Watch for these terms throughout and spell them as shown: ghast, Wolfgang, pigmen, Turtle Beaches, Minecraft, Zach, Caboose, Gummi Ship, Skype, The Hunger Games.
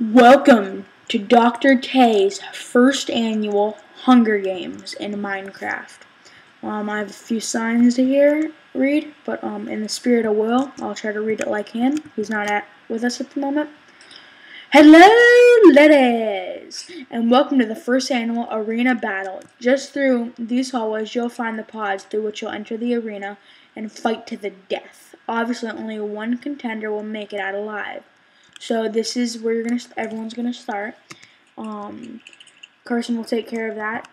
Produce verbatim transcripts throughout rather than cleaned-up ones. Welcome to Doctor K's first annual Hunger Games in Minecraft. Um, I have a few signs to here read, but um, in the spirit of Will, I'll try to read it like him. He's not at with us at the moment. Hello, ladies, and welcome to the first annual arena battle. Just through these hallways, you'll find the pods through which you'll enter the arena and fight to the death. Obviously, only one contender will make it out alive. So this is where you're gonna. Everyone's gonna start. Um, Carson will take care of that.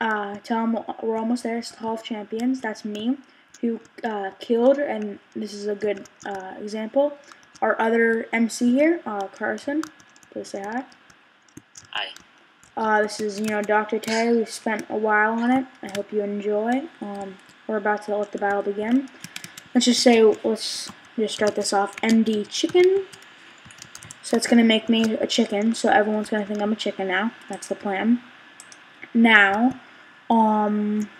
Uh, tell him we're almost there. It's twelve champions. That's me, who uh, killed, and this is a good uh, example. Our other M C here, uh, Carson. Please say hi. Hi. Uh, this is you know Doctor K. We've spent a while on it. I hope you enjoy. Um, we're about to let the battle begin. Let's just say let's just start this off. M D Chicken. So it's gonna make me a chicken, so everyone's gonna think I'm a chicken now. That's the plan. Now, um,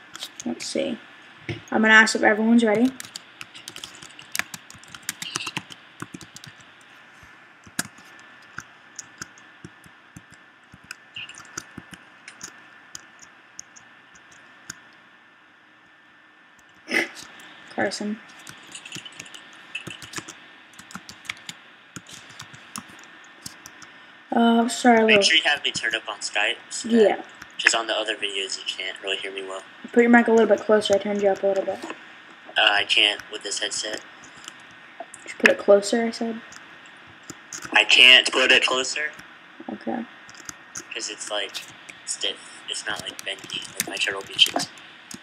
let's see. I'm gonna ask if everyone's ready. Carson. Uh, sorry. Make sure you have me turned up on Skype. So yeah. Because on the other videos you can't really hear me well. Put your mic a little bit closer. I turned you up a little bit. Uh, I can't with this headset. Just put it closer. I said. I can't put it closer. Okay. Because it's like stiff. It's not like bendy like my Turtle Beaches.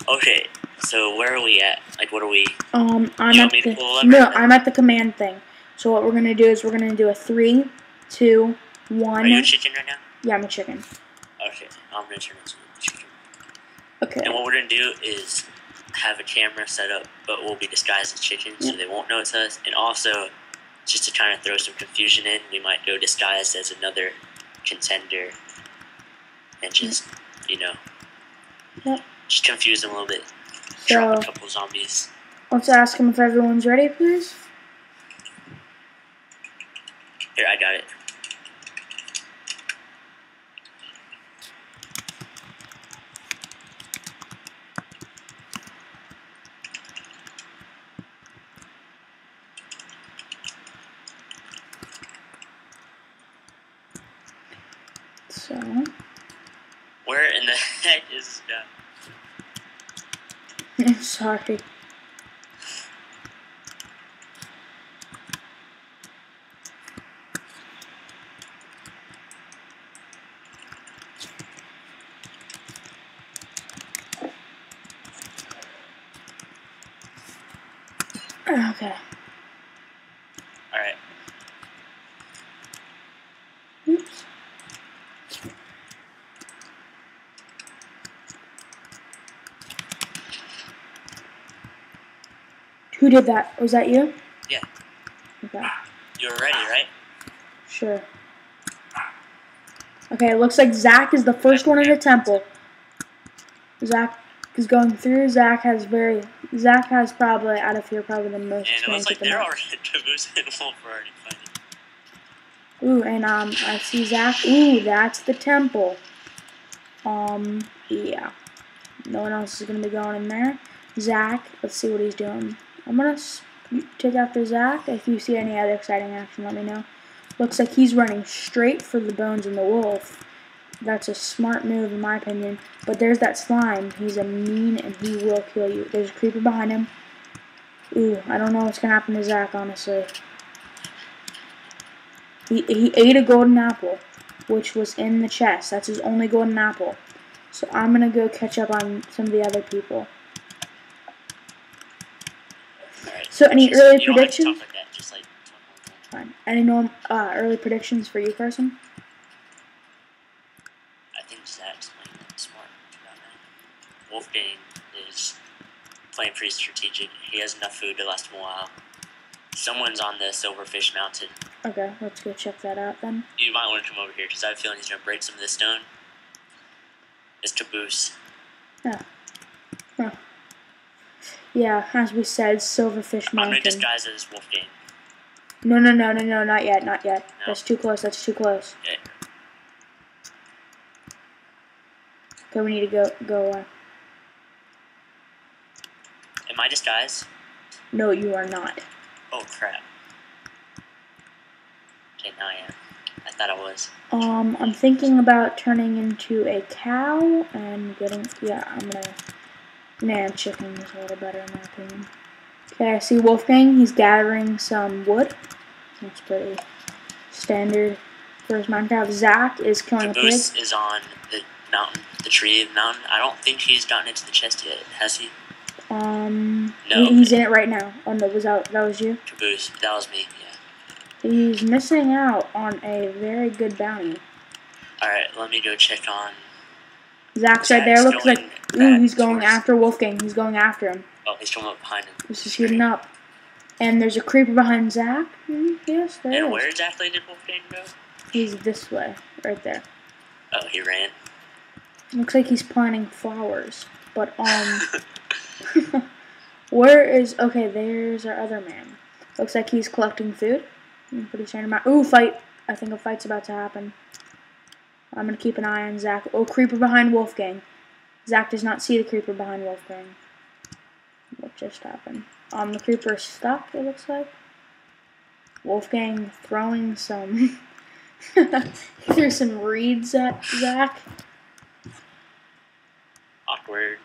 Okay. So where are we at? Like what are we? Um, I'm you at the no. Right I'm at the command thing. So what we're gonna do is we're gonna do a three, two. One. Are you a chicken right now? Yeah, I'm a chicken. Okay, I'm gonna turn into a chicken. Okay. And what we're gonna do is have a camera set up, but we'll be disguised as chickens, yeah. So they won't know it's us. And also, just to kind of throw some confusion in, we might go disguised as another contender, and just yeah. you know, yeah. just confuse them a little bit. So, drop a couple zombies. Let's ask them if everyone's ready, please. Here, I got it. So, where in the heck is that? I'm sorry. Okay. All right. Oops. Who did that? Was that you? Yeah. Okay. You're ready, right? Sure. Okay, it looks like Zach is the first one in the temple. Zach is going through. Zach has very. Zach has probably out of here probably the most. And it looks like they're already Caboose and Wolf are already fighting. Ooh, and um, I see Zach. Ooh, that's the temple. Um, yeah. No one else is gonna be going in there. Zach, let's see what he's doing. I'm going to take after Zach. If you see any other exciting action, let me know. Looks like he's running straight for the bones in the wolf. That's a smart move, in my opinion. But there's that slime. He's a mean, and he will kill you. There's a creeper behind him. Ooh, I don't know what's going to happen to Zach, honestly. He, he ate a golden apple, which was in the chest. That's his only golden apple. So I'm going to go catch up on some of the other people. So any just, early predictions? Like that, just like Fine. Any normal, uh, early predictions for you, Carson? I think Zach's playing smart. Wolfgang is playing pretty strategic. He has enough food to last him a while. Someone's on the Silverfish Mountain. Okay, let's go check that out then. You might want to come over here because I have a feeling he's going to break some of this stone. It's Caboose. Yeah. Huh. Yeah, as we said, Silverfish Mountain. I'm gonna disguise as Wolfgang. No, no, no, no, no, not yet, not yet. No. That's too close, that's too close. Okay. Okay, we need to go, go on. Am I disguised? No, you are not. Oh, crap. Okay, now I am. I thought I was. Um, I'm thinking about turning into a cow and getting, yeah, I'm gonna, man, chicken is a little better in my opinion. Okay, I see Wolfgang, he's gathering some wood. That's pretty standard for his Minecraft. Zach is killing a pig. Caboose is on the mountain, the tree of the mountain. I don't think he's gotten into the chest yet, has he? Um, no. He, he's in it right now. Oh no, was that, that was you? Caboose, that was me, yeah. He's missing out on a very good bounty. Alright, let me go check on... Zach's right there. Looks like ooh, he's going after Wolfgang. He's going after him. Oh, he's coming up behind him. He's just shooting up. And there's a creeper behind Zach. Mm, yes, there is. And where exactly did Wolfgang go? He's this way. Right there. Oh, he ran. Looks like he's planting flowers. But, um... where is... Okay, there's our other man. Looks like he's collecting food. I'm pretty sure I'm not. Ooh, fight! I think a fight's about to happen. I'm gonna keep an eye on Zach. Oh, creeper behind Wolfgang. Zach does not see the creeper behind Wolfgang. What just happened? Um, the creeper is stuck, it looks like. Wolfgang throwing some... he threw some reeds at Zach. Awkward.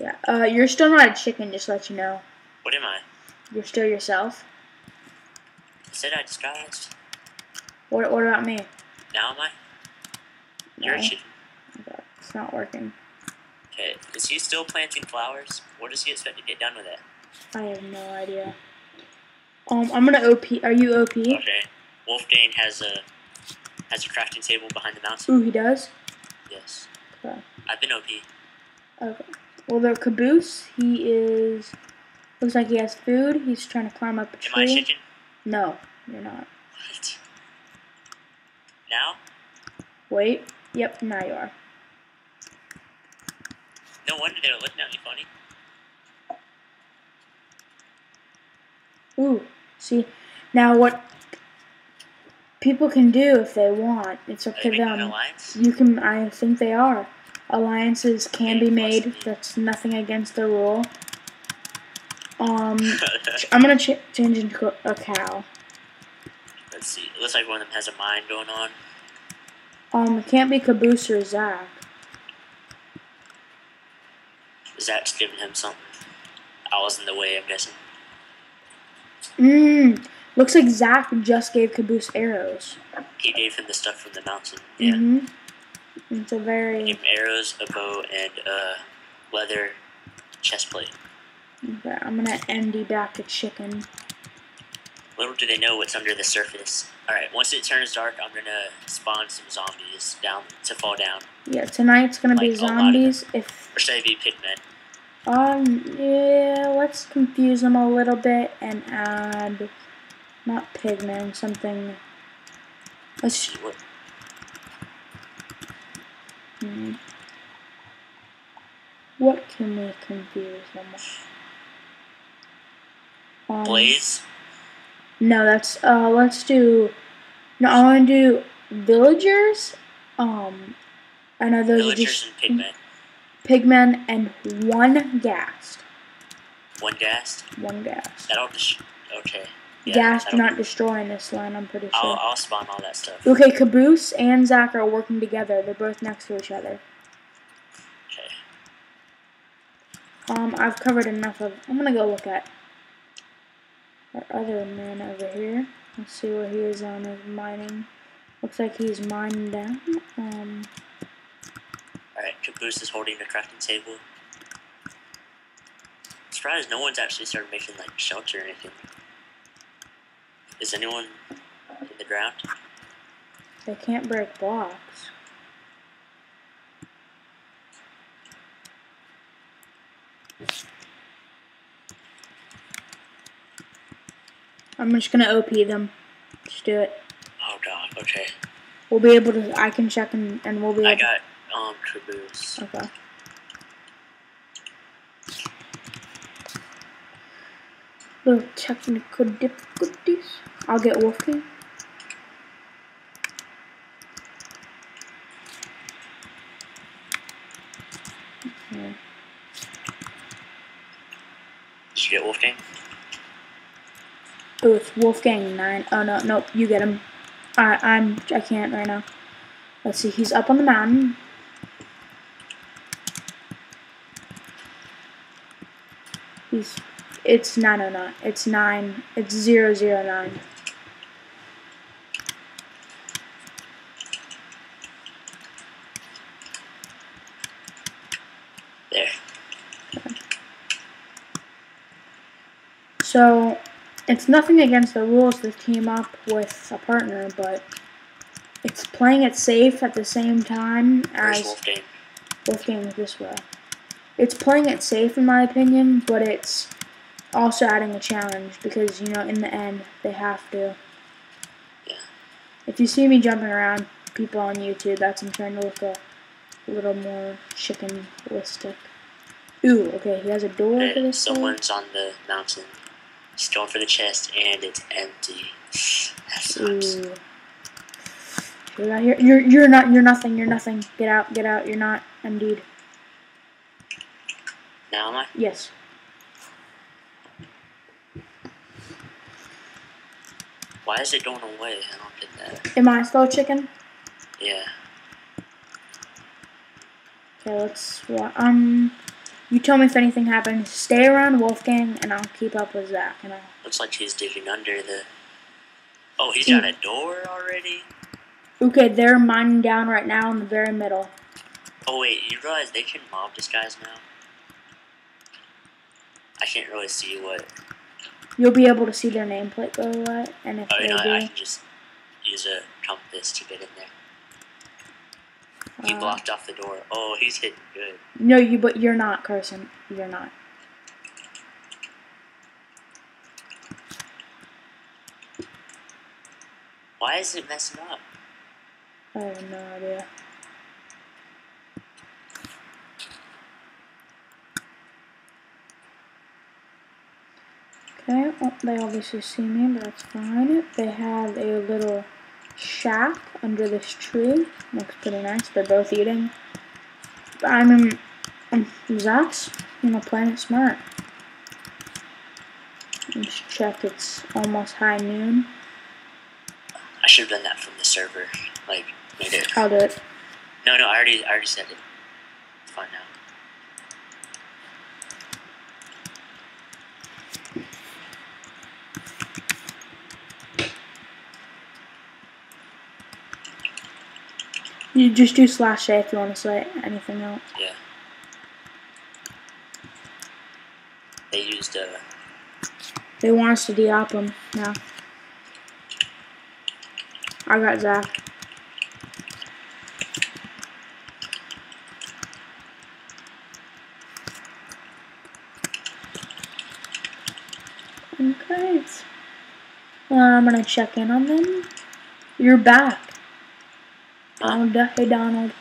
Yeah, uh, you're still not a chicken, just to let you know. What am I? You're still yourself. I said I disguised. What, what about me? Now am I? No. You're a chicken. Okay. It's not working. Okay, is he still planting flowers? What does he expect to get done with it? I have no idea. Um, I'm gonna O P. Are you O P? Okay. Wolfgang has a has a crafting table behind the mountain. Ooh, he does? Yes. Okay. I've been O P. Okay. Well, the Caboose, he is... Looks like he has food. He's trying to climb up a tree. Am I a chicken? No, you're not. What? Now? Wait. Yep, now you are. No wonder they were looking at me funny. Ooh, see? Now what people can do if they want, it's up to them. Alliance? You can, I think they are. Alliances can be made. That's nothing against the rule. Um, I'm gonna ch change into a cow. Let's see. It looks like one of them has a mine going on. Um, it can't be Caboose or Zach. Zach's giving him something. I was in the way, I'm guessing. Mmm. Looks like Zach just gave Caboose arrows. He gave him the stuff from the mountain. Yeah. Mm-hmm. It's a very. He gave him arrows, a bow, and a leather chest plate. Okay, I'm gonna M D back a chicken. Little do they know what's under the surface. Alright, once it turns dark, I'm gonna spawn some zombies down to fall down. Yeah, tonight's gonna like be zombies if... Or should I be pigmen? Um, yeah, let's confuse them a little bit and add... Not pigmen, something... Let's see what... Hmm. What can we confuse them with? Um, Blaze? No, that's, uh, let's do, no, I want to do villagers, um, I know those villagers are just, and pigmen. Pigmen and one ghast. One ghast? One ghast. That'll, okay. Yeah, ghast do not destroy in this line, I'm pretty sure. I'll, I'll spawn all that stuff. Okay, Caboose and Zach are working together, they're both next to each other. Okay. Um, I've covered enough of, I'm gonna go look at our other man over here. Let's see what he is on his mining. Looks like he's mining down. Um. Alright, Caboose is holding the crafting table. I'm surprised no one's actually started making like shelter or anything. Is anyone in the ground? They can't break blocks. I'm just gonna O P them. Just do it. Oh god, okay. We'll be able to, I can check and, and we'll be I able got, um, Caboose. Okay. Little technical difficulties. I'll get Wolfgang. Okay. Did you get Wolfgang? Oh, it's Wolfgang nine. Oh no, nope. You get him. I, I'm. I can't right now. Let's see. He's up on the mountain. He's. It's nine oh nine. It's nine. It's zero zero nine. There. Okay. So. It's nothing against the rules to team up with a partner, but it's playing it safe at the same time as Wolfgang. Wolfgang is this way. It's playing it safe in my opinion, but it's also adding a challenge because, you know, in the end, they have to. Yeah. If you see me jumping around, people on YouTube, that's I'm trying to look a little more chicken-listic. Ooh, okay, he has a door uh, for this someone's thing? On the mountain. He's going for the chest, and it's empty. That sucks. Ooh. You're not here. You're you're not. You're nothing. You're nothing. Get out. Get out. You're not. Indeed. Now am I? Yes. Why is it going away? I don't get that. Am I still chicken? Yeah. Okay. Let's um. You tell me if anything happens. Stay around Wolfgang, and I'll keep up with Zach. And I'll... Looks like he's digging under the... Oh, he's got a door already? Okay, they're mining down right now in the very middle. Oh, wait, you realize they can mob these guys now? I can't really see what... You'll be able to see their nameplate go away, and if oh, they you know, do... I can just use a compass to get in there. He blocked off the door. Oh, he's hitting good. No, you but you're not, Carson. You're not. Why is it messing up? I have no idea. Okay, well, they obviously see me, but that's fine. They have a little shack under this tree. Looks pretty nice. They're both eating. I mean, Zach's, you know, playing it smart. Let's check. It's almost high noon. I should have done that from the server. Like, made it. I'll do it. No, no, I already, I already said it. It's fine now. You just do slash A if you want to say anything else. Yeah. They used a... Uh... They want us to de-op them now. I got Zach. Okay. Well, I'm going to check in on them. You're back. Donald, hey Donald.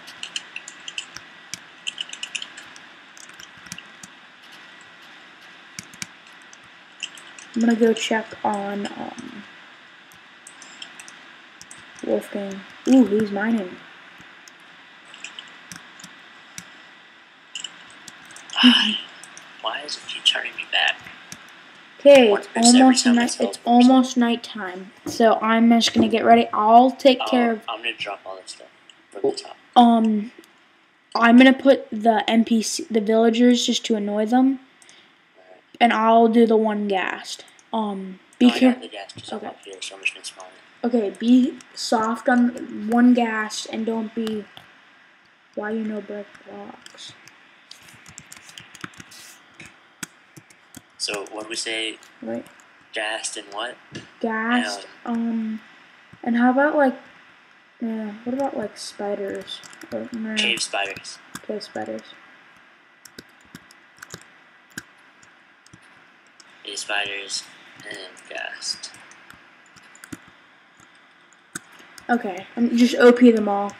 I'm gonna go check on um, Wolfgang. Ooh, he's mining. Why is it keep turning me back? Okay, it's almost night. It's almost nighttime, so I'm just gonna get ready. I'll take oh, care of. I'm gonna drop all this stuff from the top. Um, I'm gonna put the N P C, the villagers, just to annoy them, right. And I'll do the one gassed. Um, be no, careful. Okay. So okay, be soft on one gassed and don't be. Why you no break blocks? So what do we say? Right. Gassed and what? Gassed. Um, um. And how about like? Yeah. What about like spiders? Or, no. Cave spiders. Cave spiders. Cave spiders and gassed. Okay. Um, just O P them all.